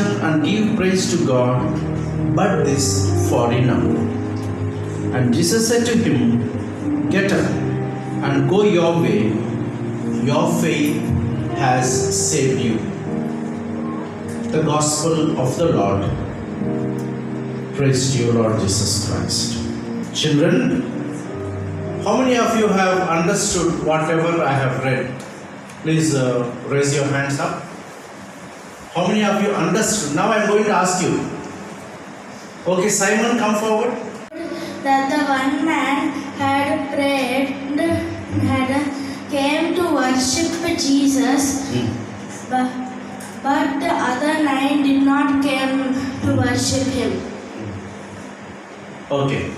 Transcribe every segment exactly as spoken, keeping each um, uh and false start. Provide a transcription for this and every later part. return and give praise to God, but this foreigner. And Jesus said to him, Get up and go your way. Your faith has saved you. The Gospel of the Lord. Praise to you, Lord Jesus Christ. Children, how many of you have understood whatever I have read? Please uh, raise your hands up. How many of you understood? Now I am going to ask you. Okay, Simon, come forward. That the one man had prayed, had came to worship Jesus, hmm. but, but the other nine did not came to worship him. Okay.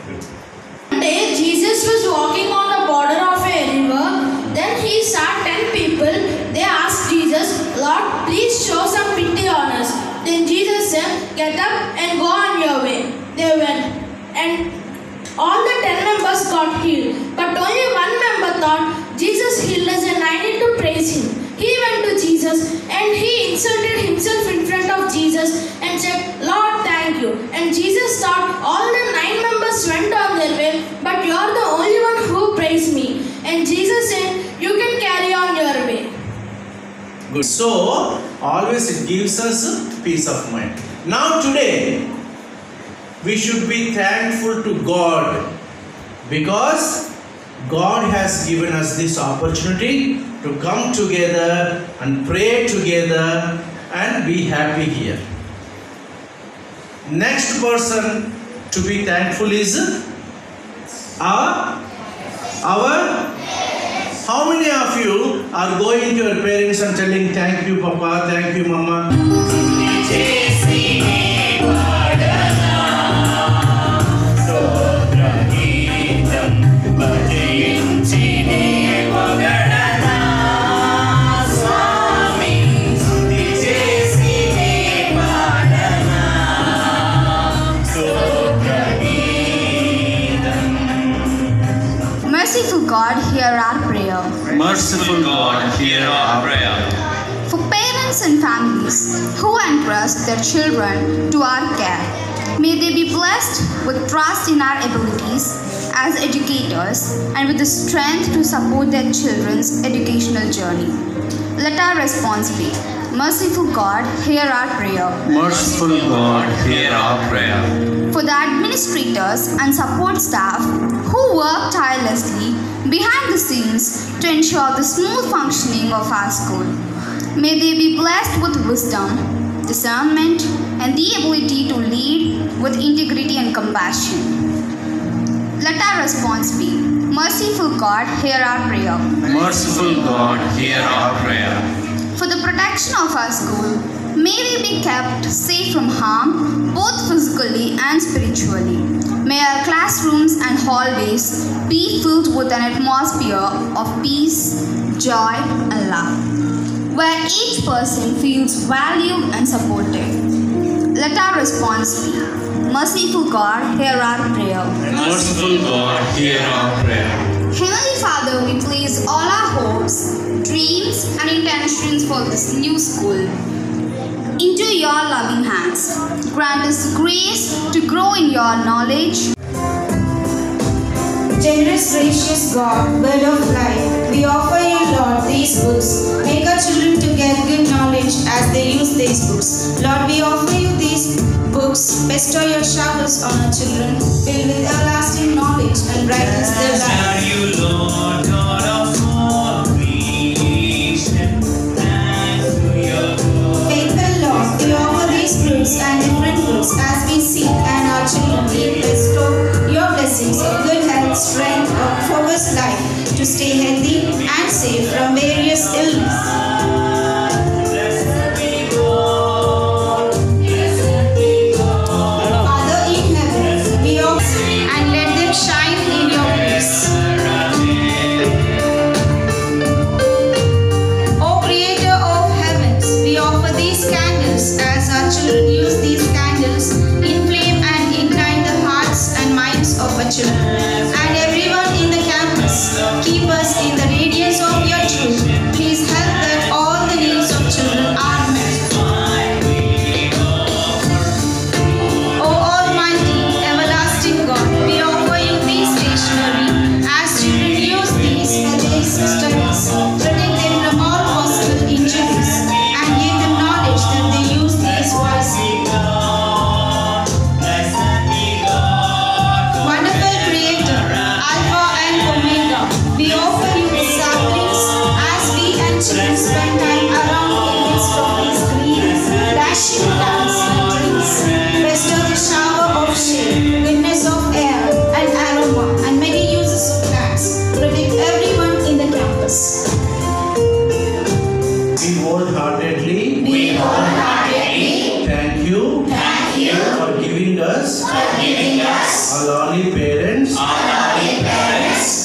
One day Jesus was walking on the border of a river. Then he saw ten people. They asked Jesus, Lord, please show some pity on us. Then Jesus said, Get up and go on your way. They went, and all the ten members got healed. But only one member thought, Jesus healed us and I need to praise him. He went to Jesus and he inserted himself in front of Jesus and said, Lord, thank you. And Jesus thought, all the nine members went on their way, but you are the only one who praised me. And Jesus said, you can carry on your way. Good. So, always it gives us peace of mind. Now today, we should be thankful to God, because God has given us this opportunity to come together and pray together and be happy here. Next person to be thankful is our, our, how many of you are going to your parents and telling, thank you Papa, thank you Mama? Merciful God, hear our prayer. Merciful God, hear our prayer. For parents and families who entrust their children to our care, may they be blessed with trust in our abilities as educators and with the strength to support their children's educational journey. Let our response be, Merciful God, hear our prayer. Merciful God, hear our prayer. For the administrators and support staff who work tirelessly behind the scenes to ensure the smooth functioning of our school. May they be blessed with wisdom, discernment, and the ability to lead with integrity and compassion. Let our response be, Merciful God, hear our prayer. Merciful God, hear our prayer. For the protection of our school, may we be kept safe from harm, both physically and spiritually. May our classrooms and hallways be filled with an atmosphere of peace, joy, and love, where each person feels valued and supported. Let our response be, Merciful God, hear our prayer. Merciful God, hear our prayer. Heavenly Father, we place all our hopes, dreams, and intentions for this new school into your loving hands. Grant us grace to grow in your knowledge. Generous, gracious God, Word of life, we offer you, Lord, these books. Make our children to get good knowledge as they use these books. Lord, we offer you these books. Bestow your showers on our children, filled with everlasting knowledge and brightness their lives. You, Lord, God of all creation. And different groups as we seek and our children will bestow your blessings of good health, strength, of focused life to stay healthy and safe from various illness. Please help that all the needs of children are met.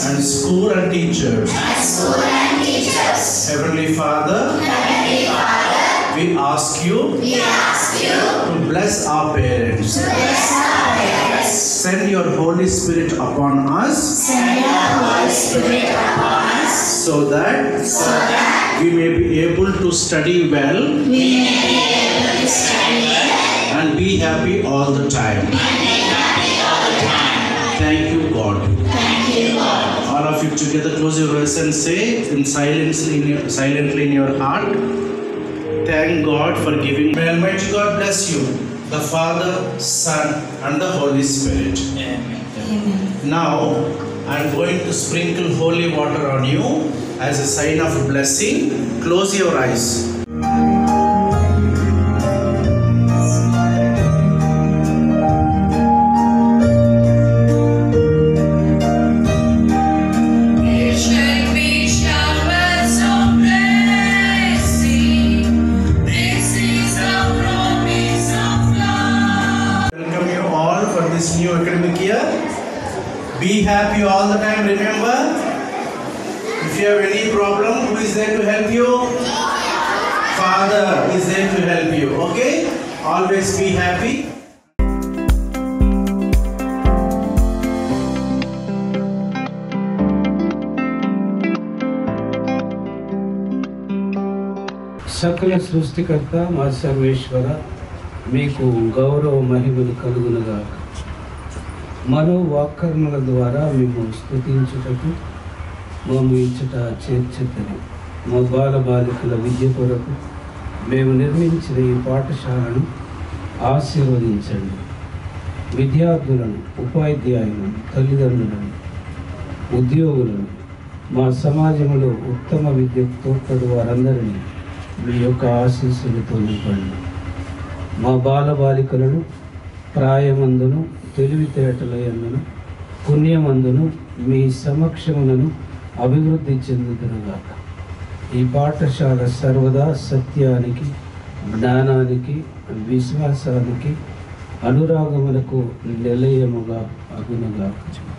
and school and teachers. And school and teachers. Heavenly Father, Heavenly Father, we ask you, we ask you to bless our parents. To bless our parents. Send your Holy Spirit upon us. Send your Holy Spirit upon us. So that, so that we may be able to study well. We may be able to study well. And be happy all the time. Thank you, God. Thank you, God. All of you together, close your eyes and say, in silence, in your, silently in your heart, thank God for giving. May Almighty God bless you, the Father, Son, and the Holy Spirit. Amen. Amen. Now, I am going to sprinkle holy water on you as a sign of blessing. Close your eyes. Be happy all the time, remember. If you have any problem, who is there to help you? Father is there to help you, okay? Always be happy. Sakala Srustikarta, Ma Sarveshwara, Meeku Gaurava Mahimulu Kalugunu Gaaka. మరో వాకర్మల ద్వారా మేము స్తుతించుటకు మేము ఇచ్చట చేర్చతని మా బాల బాలికల విద్య కొరకు మేము నిర్మించిన ఈ పాఠశాలను ఆశీర్వదించండి. విద్యార్థులను, ఉపాధ్యాయులను, తల్లిదండ్రులను, ఉద్యోగులను, మా సమాజంలో ఉత్తమ విద్యకు తోడ్పడు వారందరినీ మీ యొక్క ఆశీస్సులతో నింపండి. మా బాల బాలికలను ప్రాయమందును, తెలివితేటలయందును, పుణ్యమందును మీ సమక్షములను అభివృద్ధి చెందుతున్నగాక. ఈ పాఠశాల సర్వదా సత్యానికి, జ్ఞానానికి, విశ్వాసానికి, అనురాగములకు నిలయముగా అగునుగాక.